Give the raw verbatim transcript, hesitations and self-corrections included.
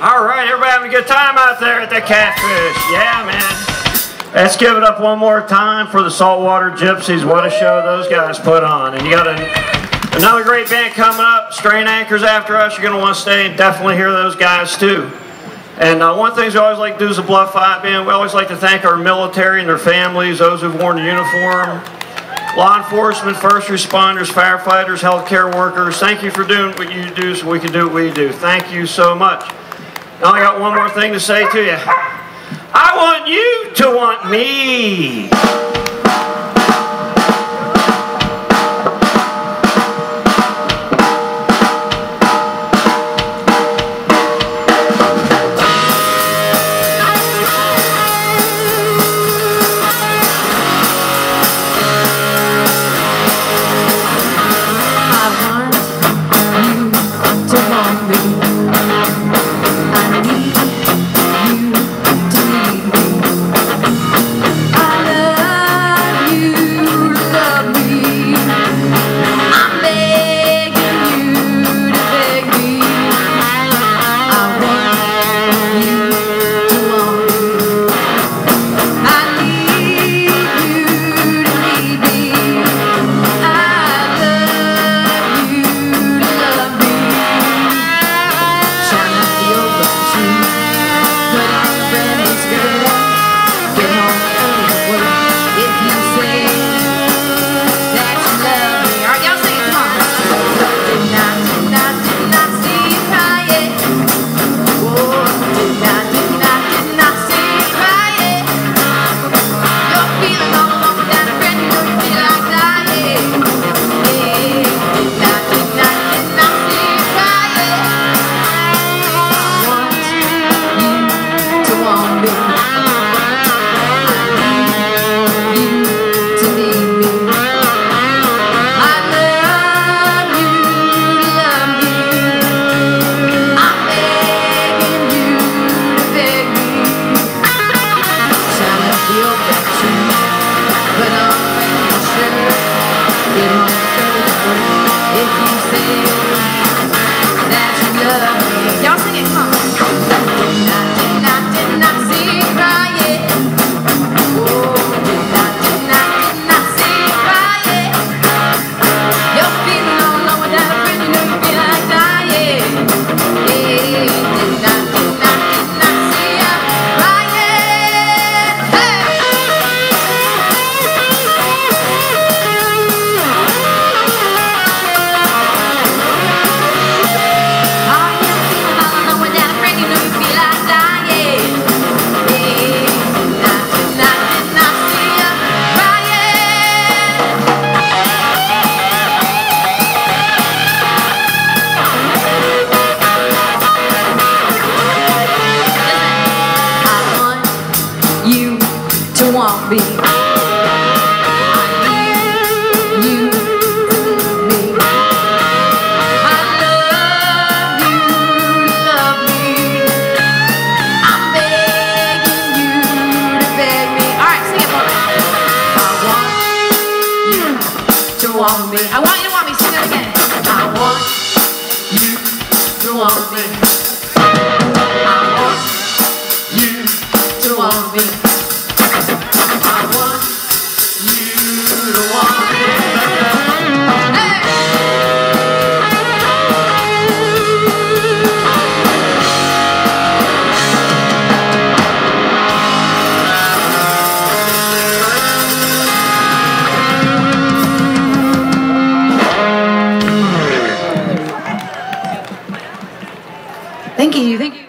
Alright, everybody having a good time out there at the Catfish. Yeah, man. Let's give it up one more time for the Saltwater Gypsies. What a show those guys put on. And you got a, another great band coming up, Strain Anchors after us. You're going to want to stay and definitely hear those guys too. And uh, one of the things we always like to do is the Bluff five Band. We always like to thank our military and their families, those who've worn the uniform, law enforcement, first responders, firefighters, healthcare workers. Thank you for doing what you do so we can do what we do. Thank you so much. Now I got one more thing to say to you. I want you to want me. I want you to want me. Sing it again. I want you to want me. I want you to want me. I want you to want me. Hey! Thank you, thank you.